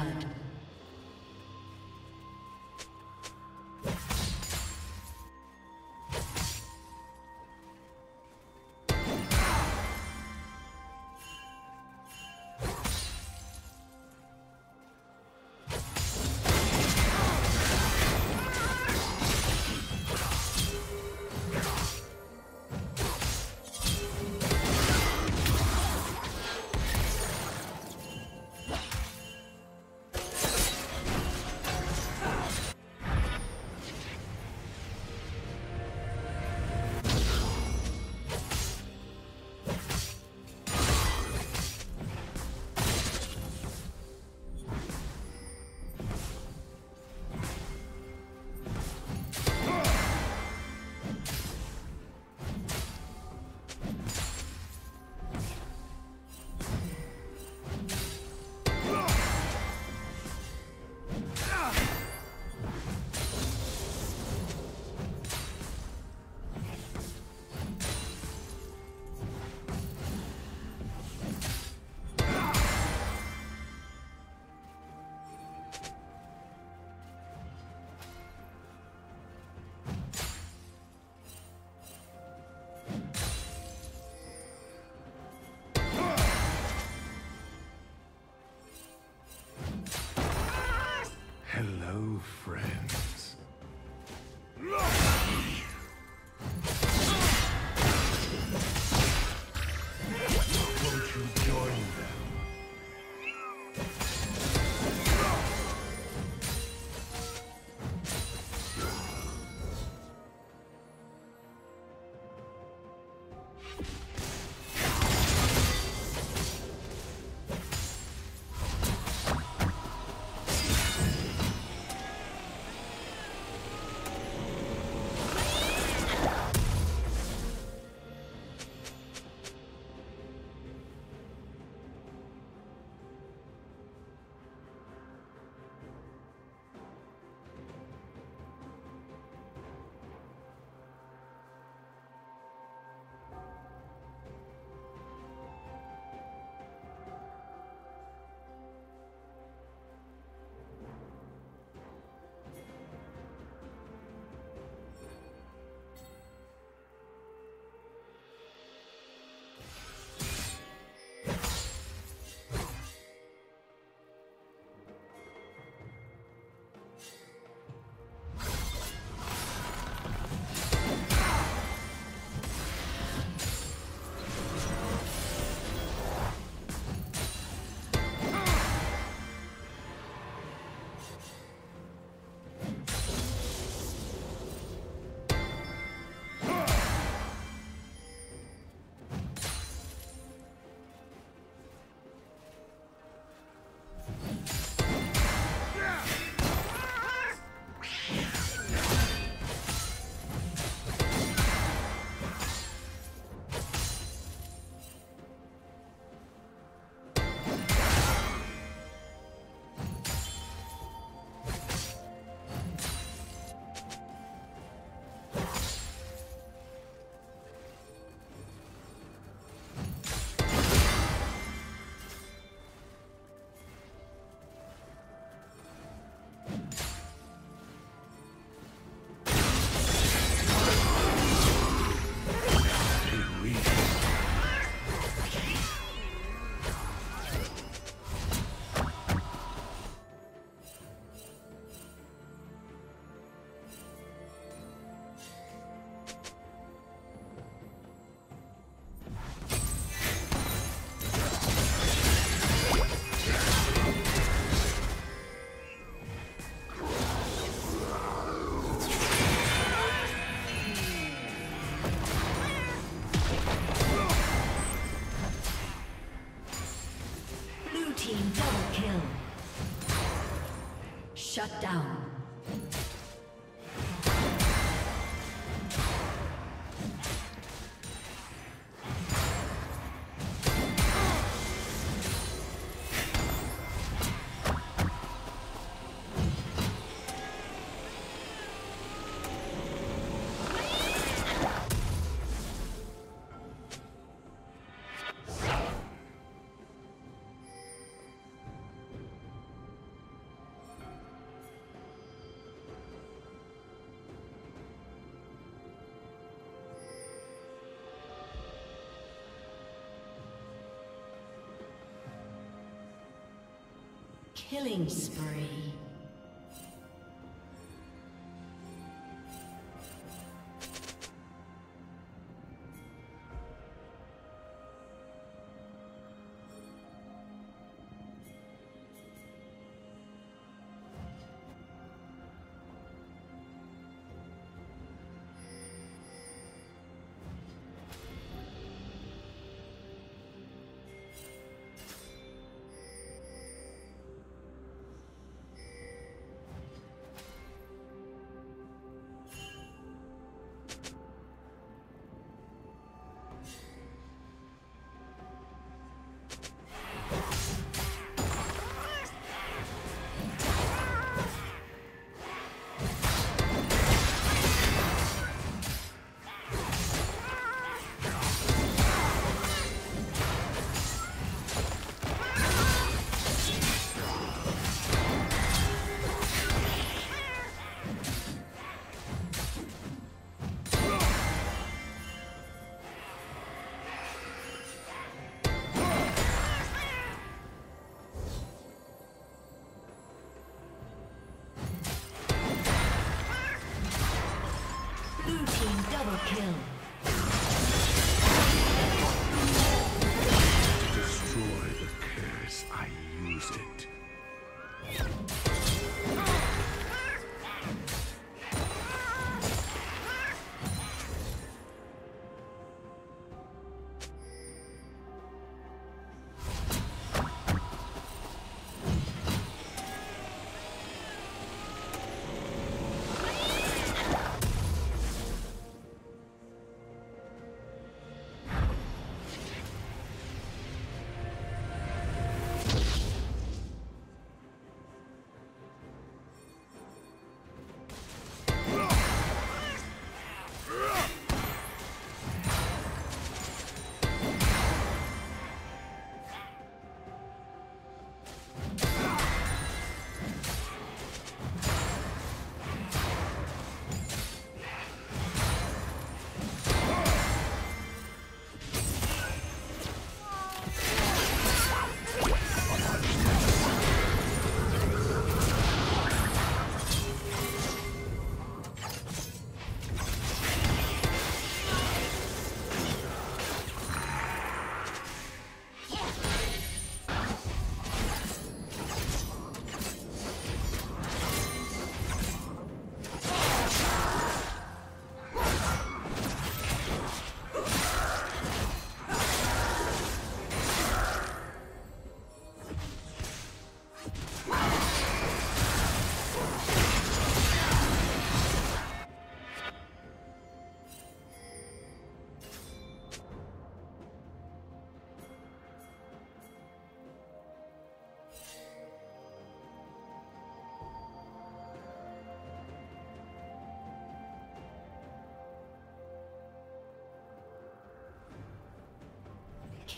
blood. Shut down. Killing spree. Kill. Destroy the curse. I use it.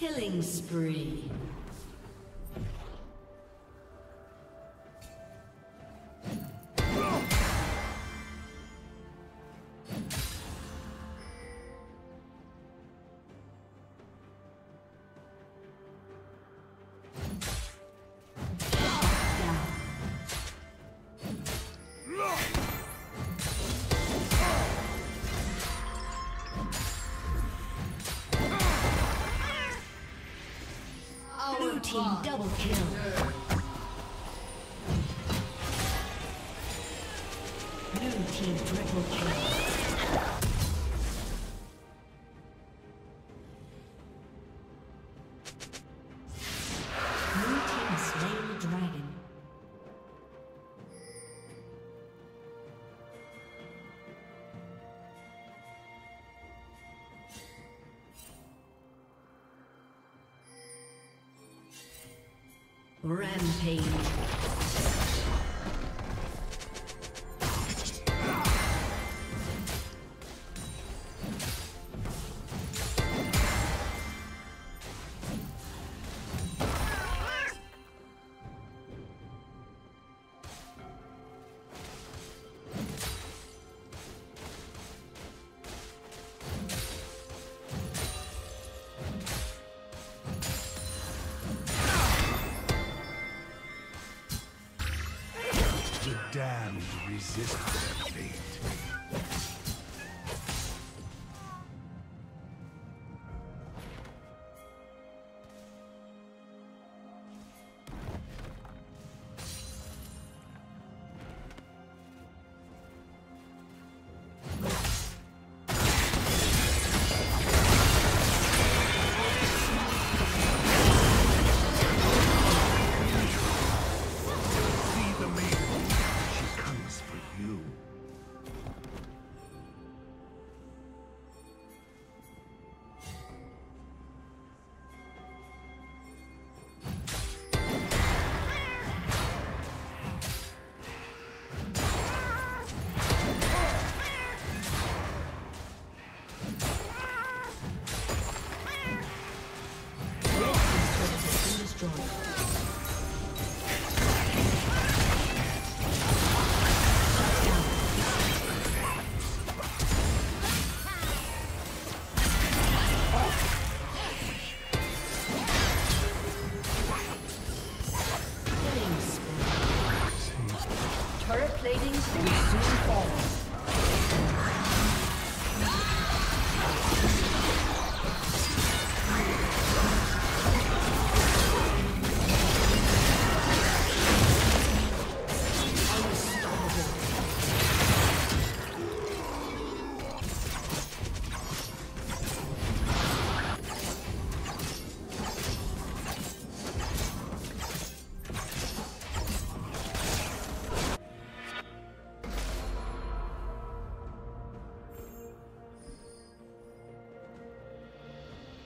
Killing spree. Double kill. Blue team triple kill. Rampage. damned resist their fate.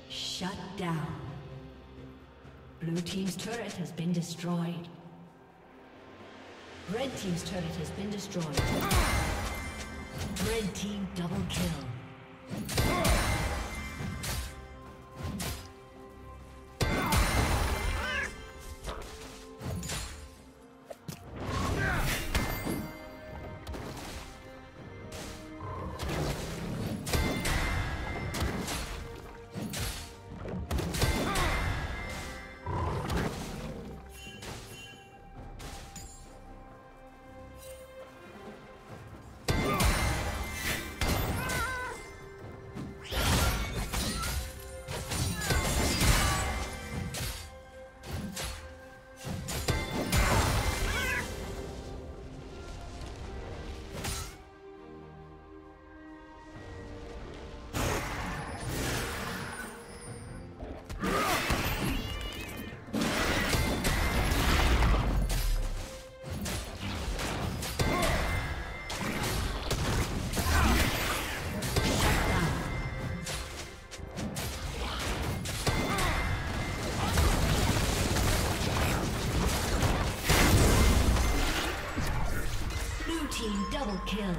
Shut down. Blue team's turret has been destroyed. Red team's turret has been destroyed. Red team double kill. Kill.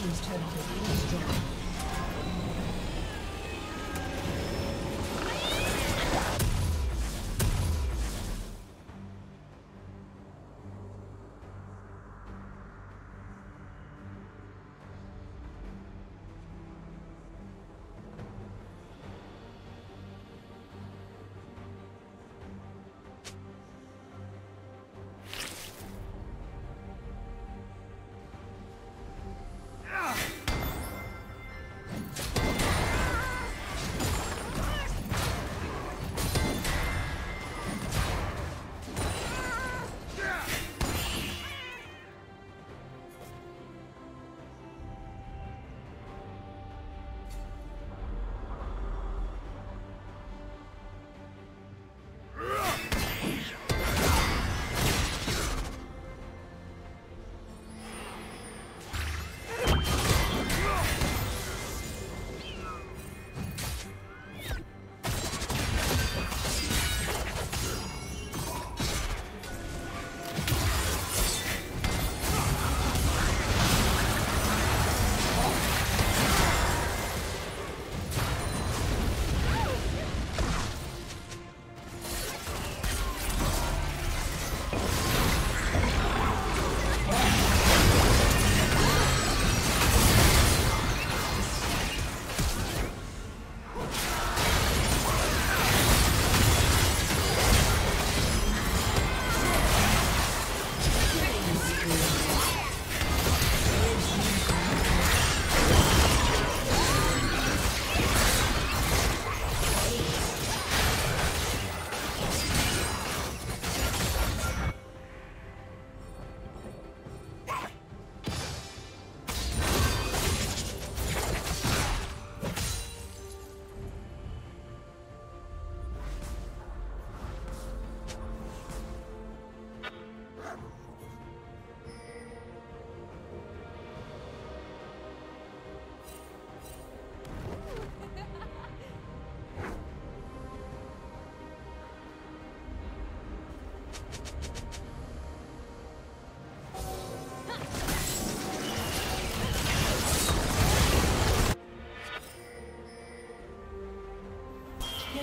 team's turret has been destroyed.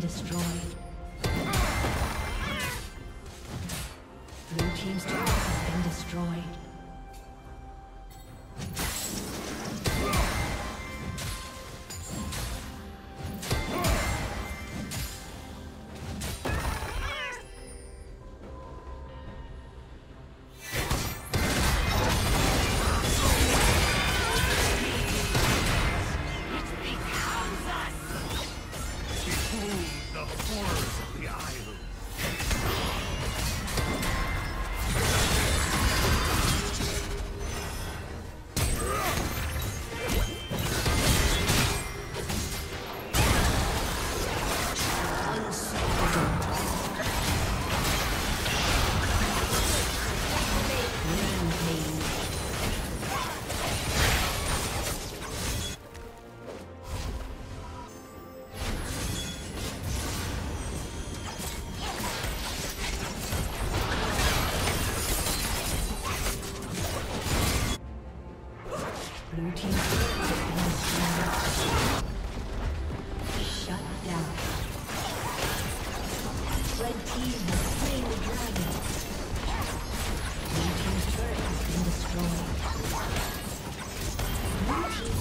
Destroyed. Blue team's turret has been destroyed.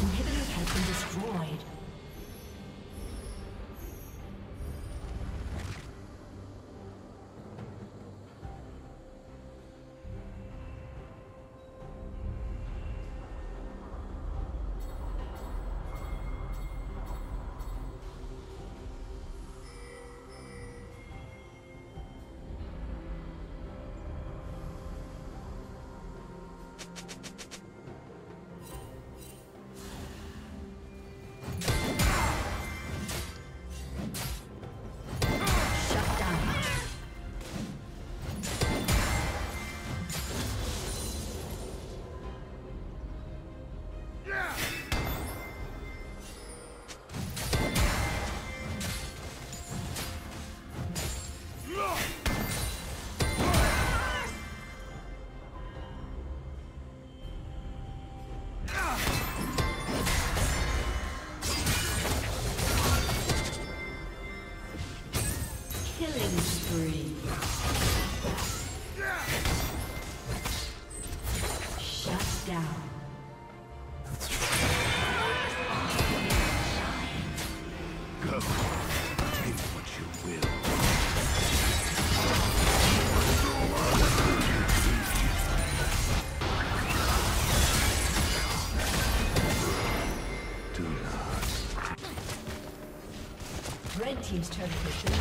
Inhibitor has been destroyed. spree. Shut down. Team's turn to shoot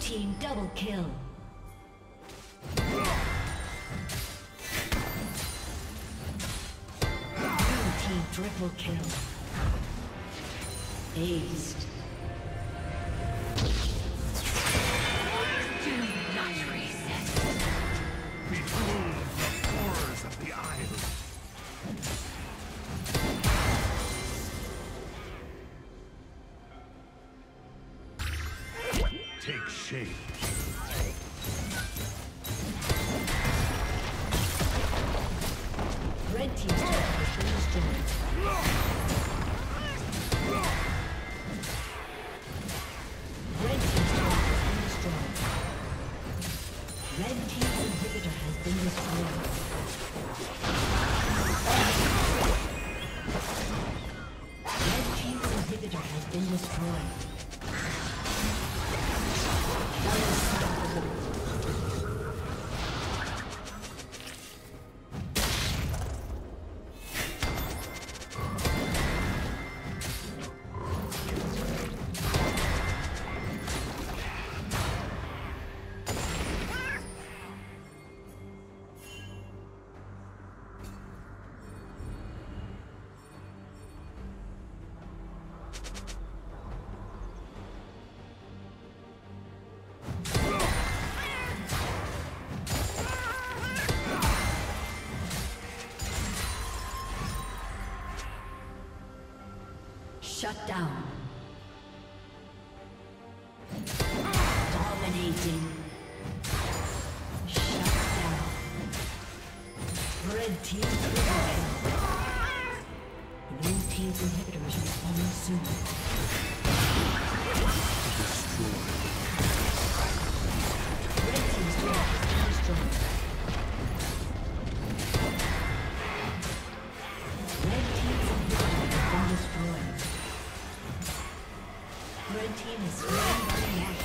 team double kill. Blue team triple kill. Aced. Do not resist. Behold the horrors of the island. Take shape. Red team's inhibitor has been destroyed. Red team's inhibitor has been destroyed. Shut down. Dominating. Shut down. Red team inhibitor. Blue team's inhibitor is responding soon. Destroyed. Red team's inhibitor is destroyed.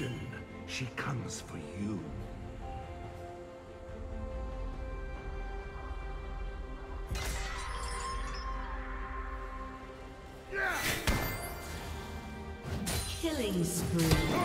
maiden, she comes for you. Killing spree.